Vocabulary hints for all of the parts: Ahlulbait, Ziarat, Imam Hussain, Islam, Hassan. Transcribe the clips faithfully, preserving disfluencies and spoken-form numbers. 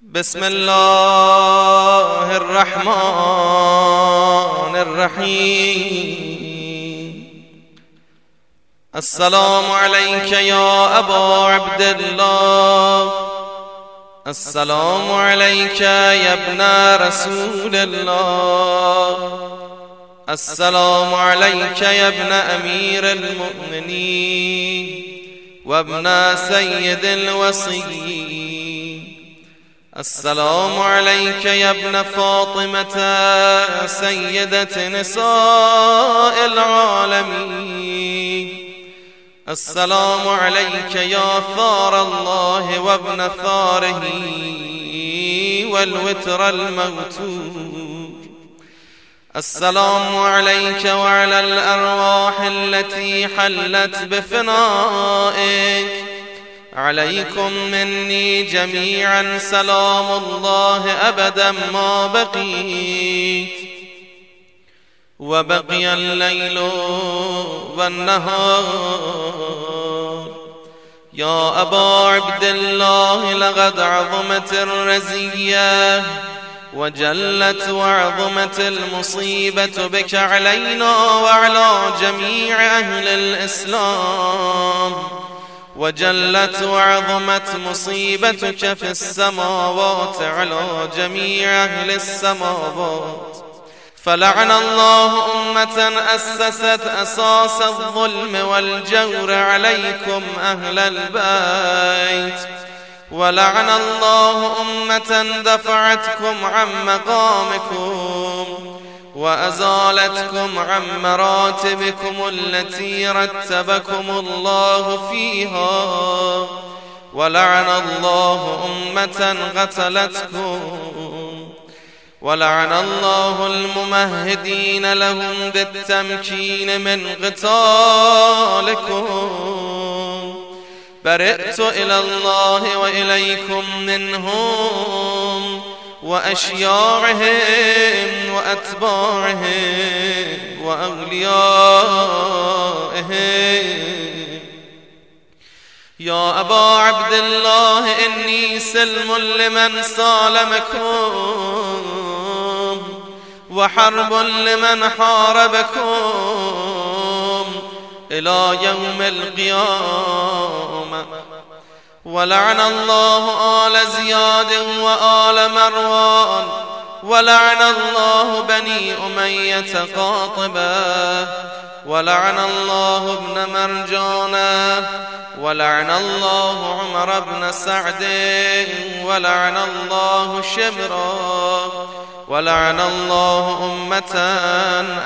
بسم الله الرحمن الرحيم. السلام عليك يا أبا عبد الله، السلام عليك يا ابن رسول الله، السلام عليك يا ابن أمير المؤمنين وابن سيد الوصيين، السلام عليك يا ابن فاطمة سيدة نساء العالمين، السلام عليك يا ثار الله وابن ثاره والوتر الموتور، السلام عليك وعلى الأرواح التي حلت بفنائك، عليكم مني جميعا سلام الله أبدا ما بقيت، وبقي الليل والنهار. يا أبا عبد الله، لقد عظمت الرزية وجلت وعظمت المصيبة بك علينا وعلى جميع أهل الإسلام، وجلت وعظمت مصيبتك في السماوات على جميع أهل السماوات، فلعن الله أمة أسست أساس الظلم والجور عليكم أهل البيت، ولعن الله أمة دفعتكم عن مقامكم وأزالتكم عن مراتبكم التي رتبكم الله فيها، ولعن الله أمة قتلتكم، ولعن الله الممهدين لهم بالتمكين من قتالكم. برئت إلى الله وإليكم منهم وأشياعهم وأتباعهم وأوليائهم. يا أبا عبد الله، إني سلم لمن سالمكم وحرب لمن حاربكم إلى يوم القيامة، ولعن الله آل زياد وآل مروان، ولعن الله بني أمية قاطبة، ولعن الله ابن مرجانة، ولعن الله عمر بن سعد، ولعن الله شمرا، ولعن الله أمة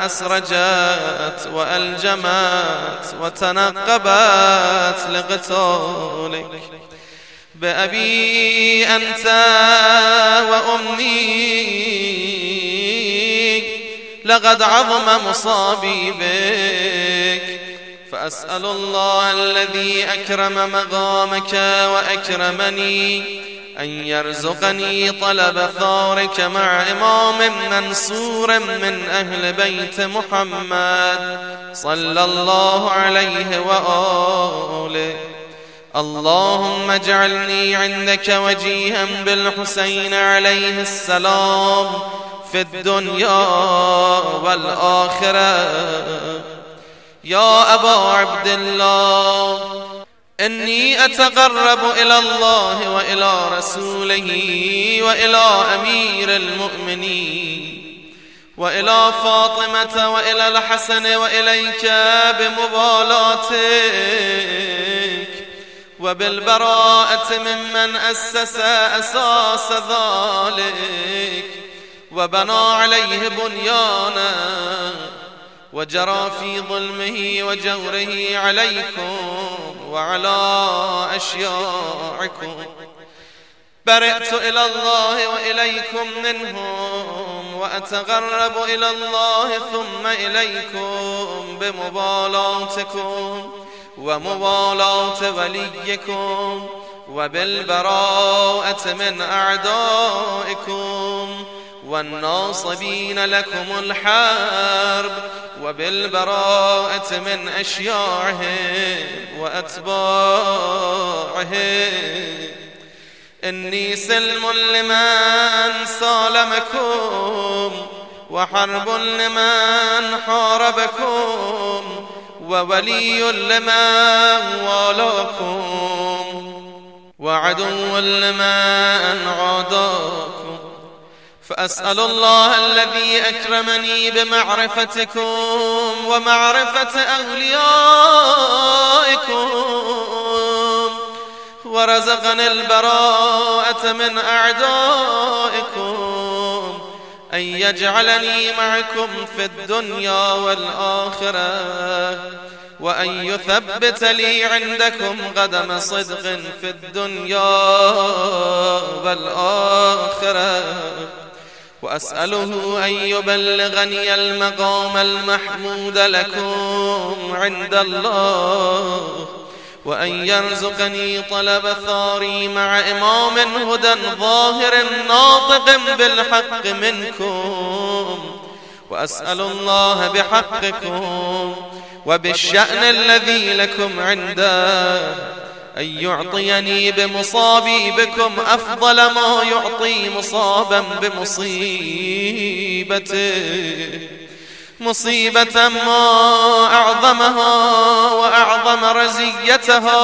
أسرجت وألجمت وتنقبت لقتالك. بأبي أنت وأمي لقد عظم مصابي بك، فأسأل الله الذي أكرم مقامك وأكرمني أن يرزقني طلب ثارك مع إمام منصور من أهل بيت محمد صلى الله عليه وآله. اللهم اجعلني عندك وجيها بالحسين عليه السلام في الدنيا والآخرة. يا أبا عبد الله، إني أتقرب إلى الله وإلى رسوله وإلى أمير المؤمنين وإلى فاطمة وإلى الحسن وإليك بمبالاتك وبالبراءة ممن أسس أساس ذلك وبنى عليه بنيانا وجرى في ظلمه وجوره عليكم وعلى أشياعكم. برئت إلى الله وإليكم منهم وأتقرب إلى الله ثم إليكم بمبالاتكم ومبالاة وليكم وبالبراءة من أعدائكم والناصبين لكم الحرب وبالبراءة من أشياعهم وأتباعهم. إني سلم لمن صالمكم وحرب لمن حاربكم وولي لمن والاكم وعدو لمن عاداكم. فأسأل الله الذي أكرمني بمعرفتكم ومعرفة أوليائكم ورزقني البراءة من أعدائكم أن يجعلني معكم في الدنيا والآخرة وأن يثبت لي عندكم قدم صدق في الدنيا والآخرة. وأسأله أن يبلغني المقام المحمود لكم عند الله وأن يرزقني طلب ثاري مع إمام هدى ظاهر ناطق بالحق منكم. وأسأل الله بحقكم وبالشأن الذي لكم عنده أن يعطيني بمصابي بكم أفضل ما يعطي مصابا بمصيبته مصيبة ما أعظمها وأعظم رزيتها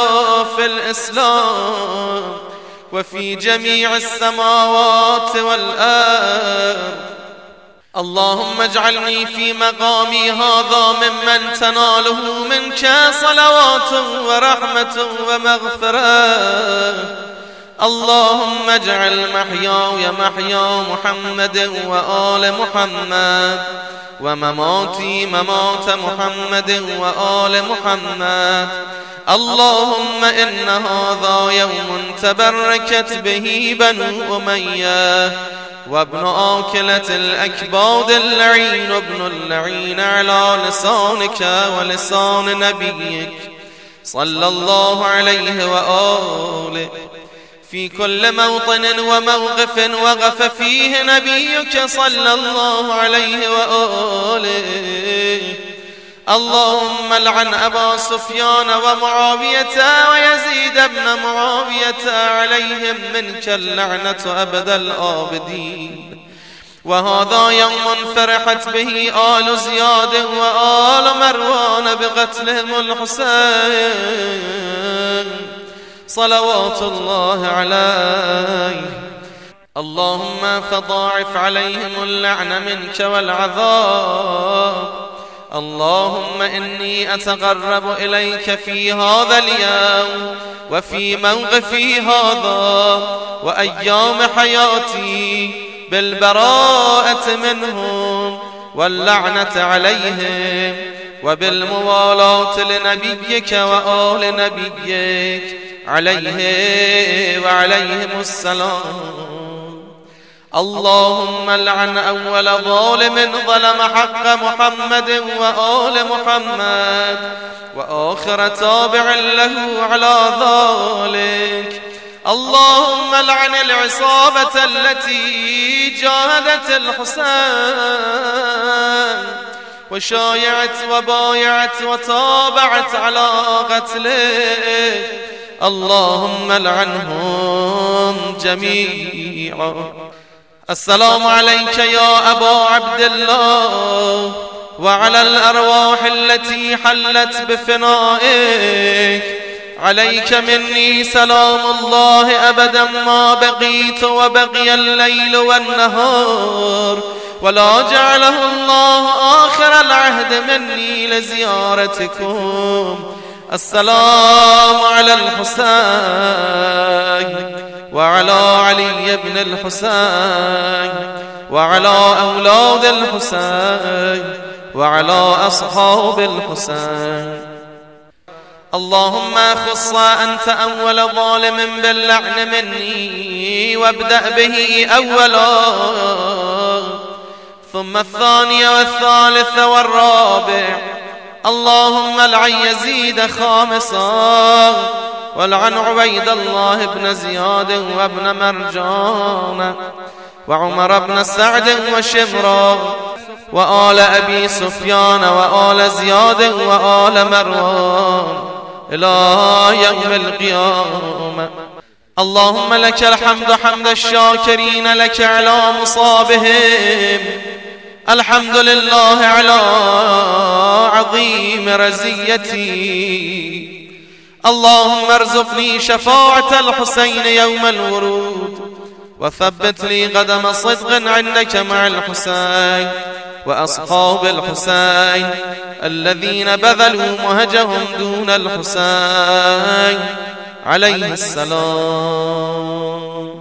في الإسلام وفي جميع السماوات والأرض. اللهم اجعلني في مقامي هذا ممن تناله منك صلوات ورحمة ومغفرة. اللهم اجعل محياي محيا محمد وآل محمد ومماتي ممات محمد وآل محمد. اللهم إن هذا يوم تبركت به بنو أمية وابن آكلة الأكباد اللعين ابن اللعين على لسانك ولسان نبيك صلى الله عليه وآله في كل موطن وموقف وقف فيه نبيك صلى الله عليه وآله. اللهم لعن أبا سفيان ومعاوية ويزيد بن معاوية عليهم منك اللعنة أبد الآبدين. وهذا يوم فرحت به آل زياد وآل مروان بقتلهم الحسين صلوات الله عليه. اللهم فضاعف عليهم اللعن منك والعذاب. اللهم إني أتقرب إليك في هذا اليوم وفي موقفي هذا وأيام حياتي بالبراءة منهم واللعنة عليهم وبالموالاة لنبيك وآل نبيك عليه وعليهم السلام. اللهم لعن أول ظالم ظلم حق محمد وآل محمد وآخر تابع له على ذلك. اللهم لعن العصابة التي جاهدت الحسين وشايعت وبايعت وتابعت على قتله. اللهم لعنهم جميعا. السلام عليك يا أبا عبد الله وعلى الأرواح التي حلت بفنائك. عليك مني سلام الله أبدا ما بقيت وبقي الليل والنهار ولا جعله الله آخر العهد مني لزيارتكم. السلام على الحسين وعلى علي بن الحسين وعلى أولاد الحسين وعلى أصحاب الحسين. اللهم خص أنت أول ظالم باللعن مني وابدأ به أولا ثم الثاني والثالث والرابع. اللهم لعن يزيد خامسا ولعن عبيد الله بن زياد وابن مرجان وعمر بن سعد وشبرا وآل أبي سفيان وآل زياد وآل مروان إلى يوم القيامة. اللهم لك الحمد حمد الشاكرين لك على مصابهم، الحمد لله على عظيم رزيتي. اللهم ارزقني شفاعة الحسين يوم الورود، وثبت لي قدم صدق عندك مع الحسين وأصحاب الحسين الذين بذلوا مهجهم دون الحسين عليه السلام.